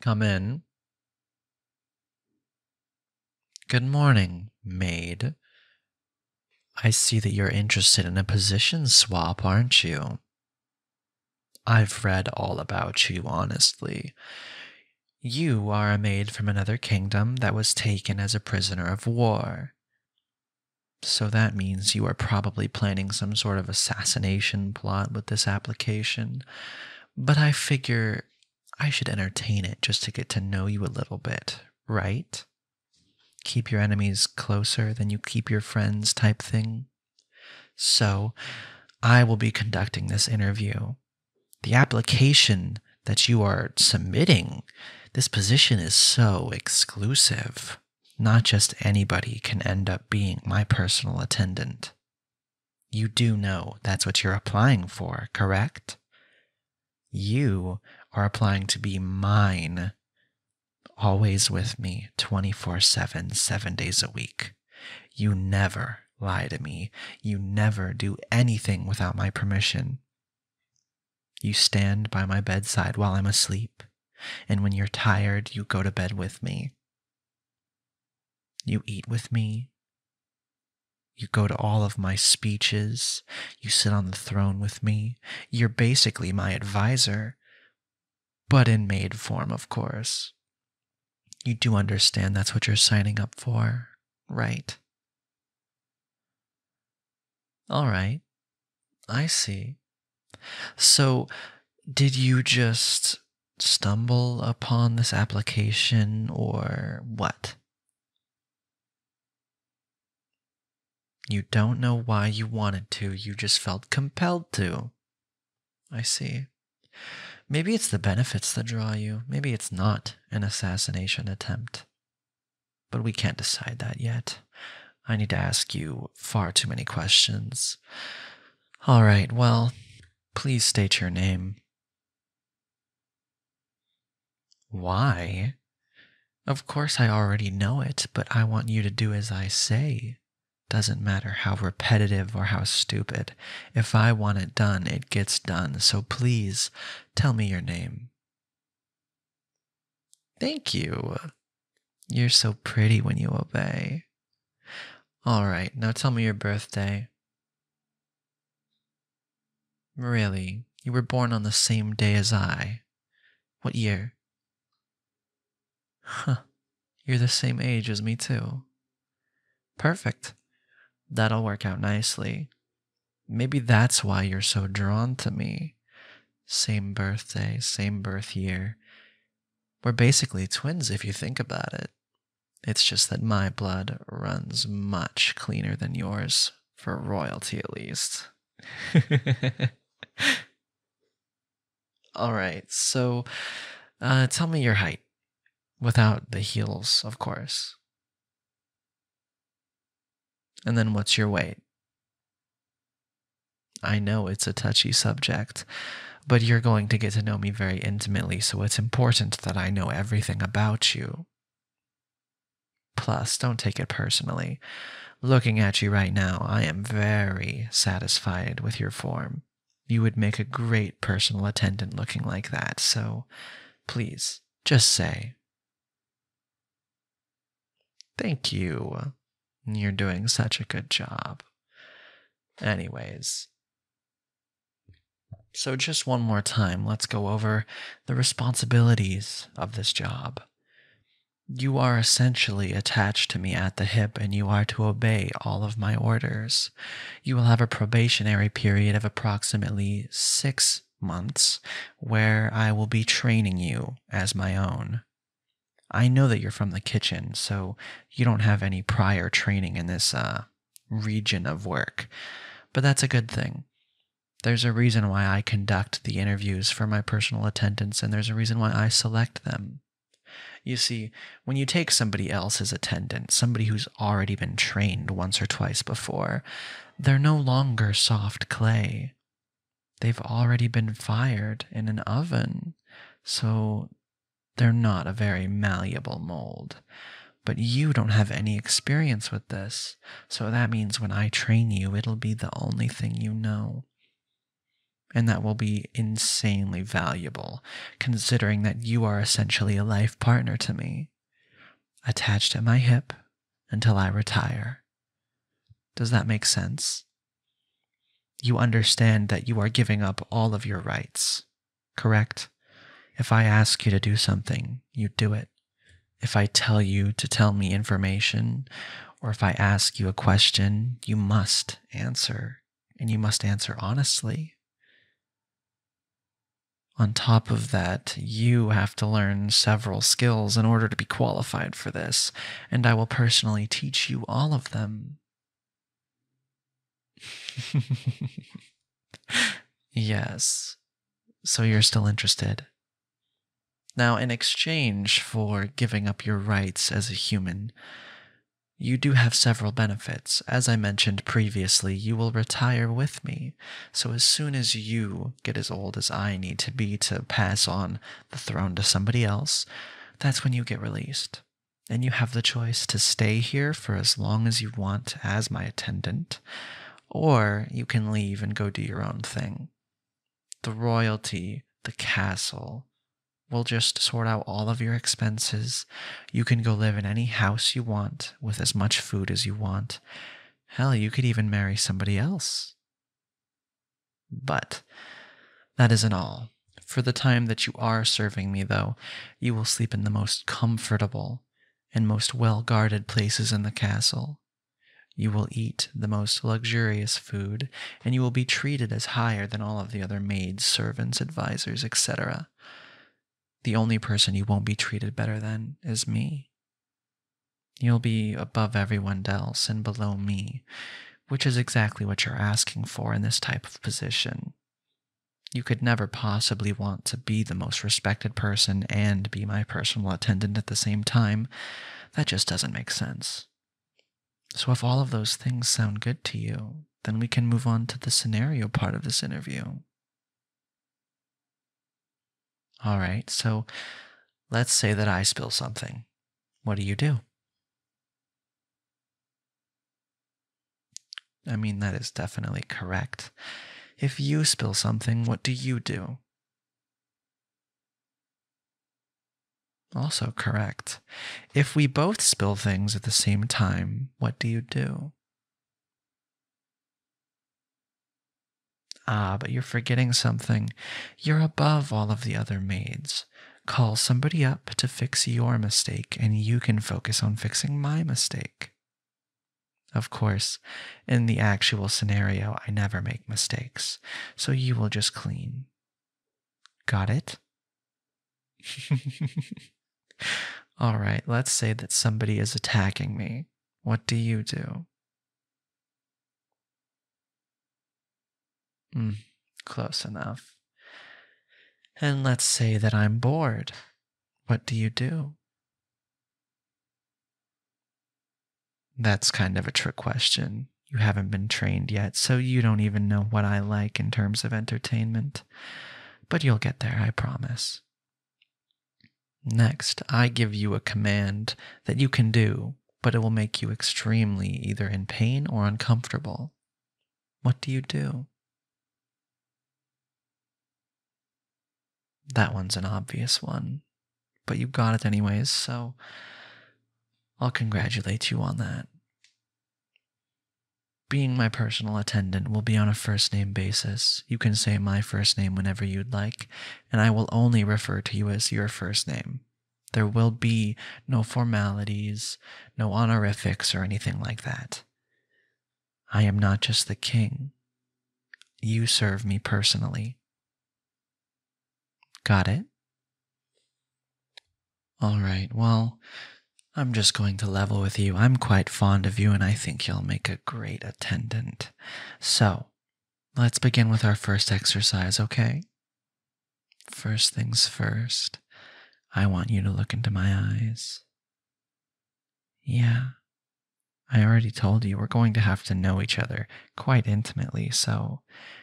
come in. Good morning, maid. I see that you're interested in a position swap, aren't you? I've read all about you, honestly. You are a maid from another kingdom that was taken as a prisoner of war. So that means you are probably planning some sort of assassination plot with this application, but I figure I should entertain it just to get to know you a little bit, right? Keep your enemies closer than you keep your friends type thing. So, I will be conducting this interview. The application that you are submitting, this position is so exclusive. Not just anybody can end up being my personal attendant. You do know that's what you're applying for, correct? You are applying to be mine, always with me, 24/7, 7 days a week. You never lie to me. You never do anything without my permission. You stand by my bedside while I'm asleep, and when you're tired, you go to bed with me. You eat with me. You go to all of my speeches. You sit on the throne with me. You're basically my advisor, but in maid form, of course. You do understand that's what you're signing up for, right? All right. I see. So, did you just stumble upon this application, or what? You don't know why you wanted to, you just felt compelled to. I see. Maybe it's the benefits that draw you. Maybe it's not an assassination attempt. But we can't decide that yet. I need to ask you far too many questions. All right, well, please state your name. Why? Of course I already know it, but I want you to do as I say. Doesn't matter how repetitive or how stupid. If I want it done, it gets done. So please, tell me your name. Thank you. You're so pretty when you obey. All right, now tell me your birthday. Really? You were born on the same day as I. What year? Huh. You're the same age as me too. Perfect. That'll work out nicely. Maybe that's why you're so drawn to me. Same birthday, same birth year. We're basically twins if you think about it. It's just that my blood runs much cleaner than yours, for royalty at least. All right, so tell me your height. Without the heels, of course. And then what's your weight? I know it's a touchy subject, but you're going to get to know me very intimately, so it's important that I know everything about you. Plus, don't take it personally. Looking at you right now, I am very satisfied with your form. You would make a great personal attendant looking like that, so please, just say. Thank you. You're doing such a good job. Anyways, so just one more time, let's go over the responsibilities of this job. You are essentially attached to me at the hip, and you are to obey all of my orders. You will have a probationary period of approximately 6 months, where I will be training you as my own. I know that you're from the kitchen, so you don't have any prior training in this region of work, but that's a good thing. There's a reason why I conduct the interviews for my personal attendants, and there's a reason why I select them. You see, when you take somebody else's attendant, somebody who's already been trained once or twice before, they're no longer soft clay. They've already been fired in an oven, so they're not a very malleable mold, but you don't have any experience with this, so that means when I train you, it'll be the only thing you know. and that will be insanely valuable, considering that you are essentially a life partner to me, attached at my hip until I retire. Does that make sense? You understand that you are giving up all of your rights, correct? If I ask you to do something, you do it. If I tell you to tell me information, or if I ask you a question, you must answer, and you must answer honestly. On top of that, you have to learn several skills in order to be qualified for this, and I will personally teach you all of them. Yes. So you're still interested. Now, in exchange for giving up your rights as a human, you do have several benefits. As I mentioned previously, you will retire with me. So as soon as you get as old as I need to be to pass on the throne to somebody else, that's when you get released. And you have the choice to stay here for as long as you want as my attendant, or you can leave and go do your own thing. The royalty, the castle, we'll just sort out all of your expenses. You can go live in any house you want with as much food as you want. Hell, you could even marry somebody else. But that isn't all. For the time that you are serving me, though, you will sleep in the most comfortable and most well-guarded places in the castle. You will eat the most luxurious food, and you will be treated as higher than all of the other maids, servants, advisors, etc. The only person you won't be treated better than is me. You'll be above everyone else and below me, which is exactly what you're asking for in this type of position. You could never possibly want to be the most respected person and be my personal attendant at the same time. That just doesn't make sense. So if all of those things sound good to you, then we can move on to the scenario part of this interview. Alright, so let's say that I spill something. What do? I mean, that is definitely correct. If you spill something, what do you do? Also correct. If we both spill things at the same time, what do you do? Ah, but you're forgetting something. You're above all of the other maids. Call somebody up to fix your mistake, and you can focus on fixing my mistake. Of course, in the actual scenario, I never make mistakes, so you will just clean. Got it? Alright, let's say that somebody is attacking me. What do you do? Close enough. And let's say that I'm bored. What do you do? That's kind of a trick question. You haven't been trained yet, so you don't even know what I like in terms of entertainment. But you'll get there, I promise. Next, I give you a command that you can do, but it will make you extremely either in pain or uncomfortable. What do you do? That one's an obvious one, but you got it anyways, so I'll congratulate you on that. Being my personal attendant will be on a first-name basis. You can say my first name whenever you'd like, and I will only refer to you as your first name. There will be no formalities, no honorifics, or anything like that. I am not just the king. You serve me personally. Got it? Alright, well, I'm just going to level with you. I'm quite fond of you, and I think you'll make a great attendant. So, let's begin with our first exercise, okay? First things first, I want you to look into my eyes. Yeah, I already told you we're going to have to know each other quite intimately, so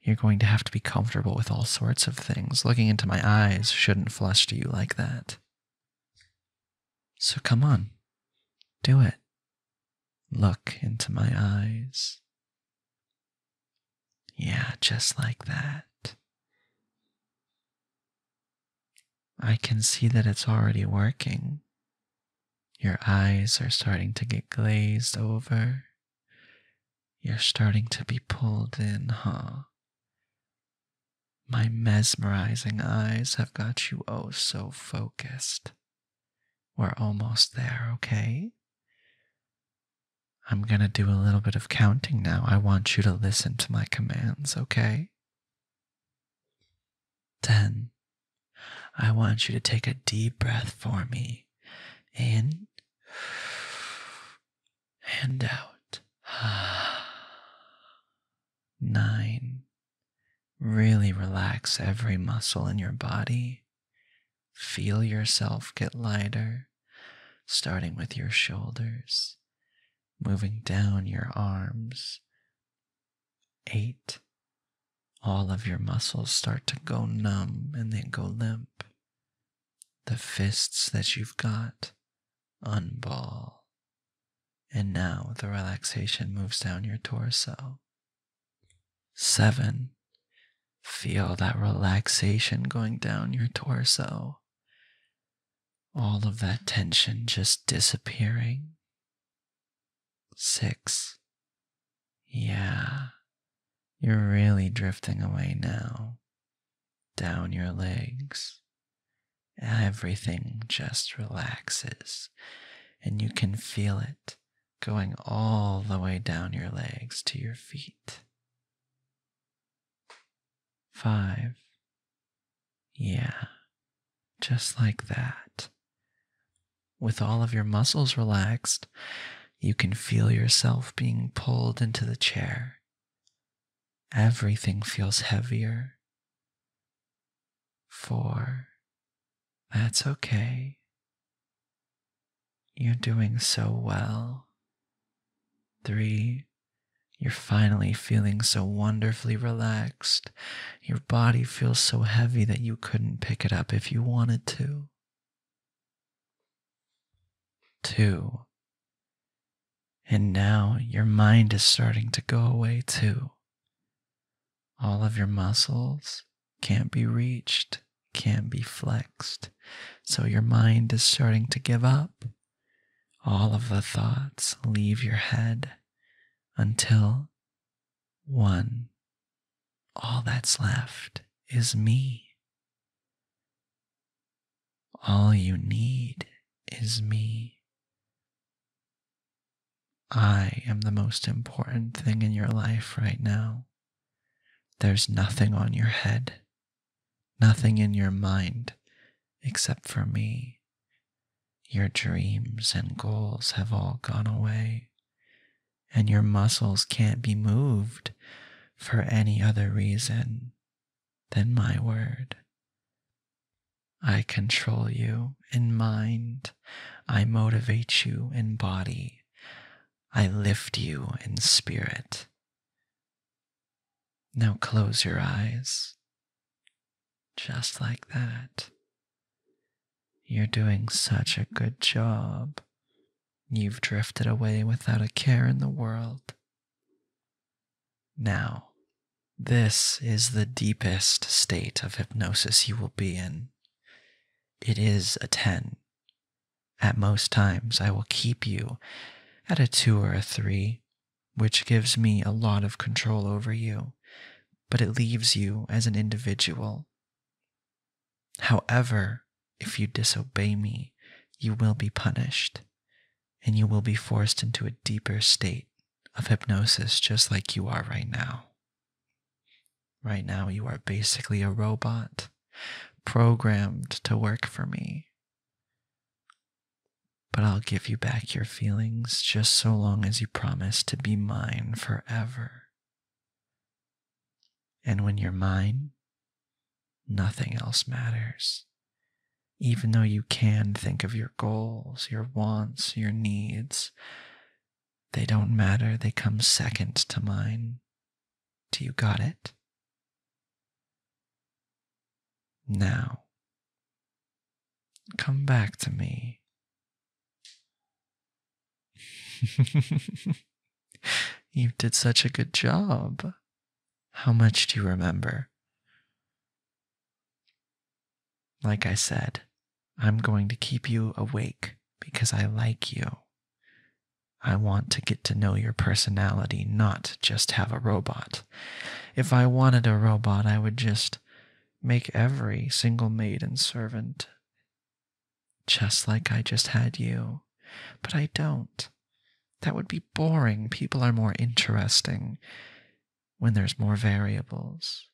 you're going to have to be comfortable with all sorts of things. Looking into my eyes shouldn't fluster you like that. So come on, do it. Look into my eyes. Yeah, just like that. I can see that it's already working. Your eyes are starting to get glazed over. You're starting to be pulled in, huh? My mesmerizing eyes have got you oh so focused. We're almost there, okay? I'm gonna do a little bit of counting now. I want you to listen to my commands, okay? 10. I want you to take a deep breath for me. In and out. 9. Really relax every muscle in your body. Feel yourself get lighter, starting with your shoulders, moving down your arms. 8. All of your muscles start to go numb and then go limp. The fists that you've got unball. And now the relaxation moves down your torso. 7. Feel that relaxation going down your torso. All of that tension just disappearing. 6. Yeah. You're really drifting away now. Down your legs. Everything just relaxes. And you can feel it going all the way down your legs to your feet. 5. Yeah. Just like that. With all of your muscles relaxed, you can feel yourself being pulled into the chair. Everything feels heavier. 4. That's okay. You're doing so well. 3. You're finally feeling so wonderfully relaxed. Your body feels so heavy that you couldn't pick it up if you wanted to. 2. And now your mind is starting to go away too. All of your muscles can't be reached, can't be flexed, so your mind is starting to give up. All of the thoughts leave your head until 1. All that's left is me. All you need is me. I am the most important thing in your life right now. There's nothing on your head, nothing in your mind, except for me. Your dreams and goals have all gone away, and your muscles can't be moved for any other reason than my word. I control you in mind. I motivate you in body. I lift you in spirit. Now close your eyes, just like that. You're doing such a good job. You've drifted away without a care in the world. Now, this is the deepest state of hypnosis you will be in. It is a 10. At most times, I will keep you at a 2 or a 3, which gives me a lot of control over you, but it leaves you as an individual. However, if you disobey me, you will be punished, and you will be forced into a deeper state of hypnosis just like you are right now. Right now, you are basically a robot, programmed to work for me. But I'll give you back your feelings just so long as you promise to be mine forever. And when you're mine, nothing else matters. Even though you can think of your goals, your wants, your needs, they don't matter. They come second to mine. Do you got it? Now, come back to me. You did such a good job. How much do you remember? Like I said, I'm going to keep you awake because I like you. I want to get to know your personality, not just have a robot. If I wanted a robot, I would just make every single maid and servant just like I just had you. But I don't. That would be boring. People are more interesting when there's more variables.